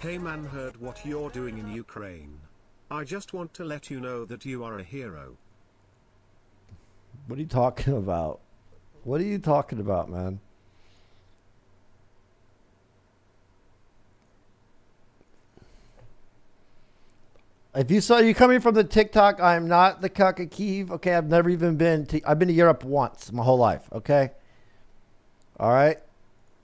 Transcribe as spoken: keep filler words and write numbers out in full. Hey man, heard what you're doing in Ukraine. I just want to let you know that you are a hero. What are you talking about? What are you talking about, man? If you saw you coming from the TikTok, I am not the cuck of Kyiv. Okay, I've never even been to, I've been to Europe once my whole life. Okay. All right.